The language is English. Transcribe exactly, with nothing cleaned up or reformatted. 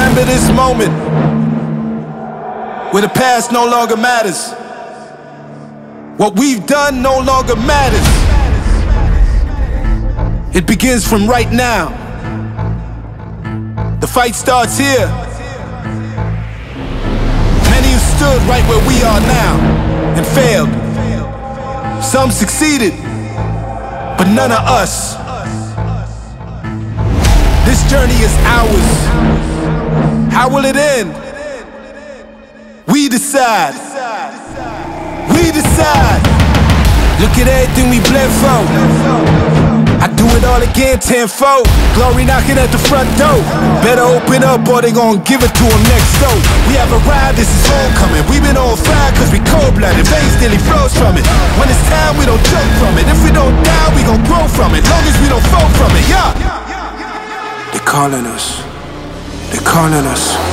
Remember this moment where the past no longer matters. What we've done no longer matters. It begins from right now. The fight starts here. Many have stood right where we are now and failed. Some succeeded, but none of us. This journey is ours. How will it end? We decide. We decide. Look at everything we bled for. I do it all again tenfold. Glory knocking at the front door. Better open up or they gon' give it to them next door. We have arrived, this is homecoming. We've been on fire cause we cold-blooded. Veins daily flows from it. When it's time we don't joke from it. If we don't die we gon' grow from it. Long as we don't fall from it, yeah. They're calling us, they're calling us.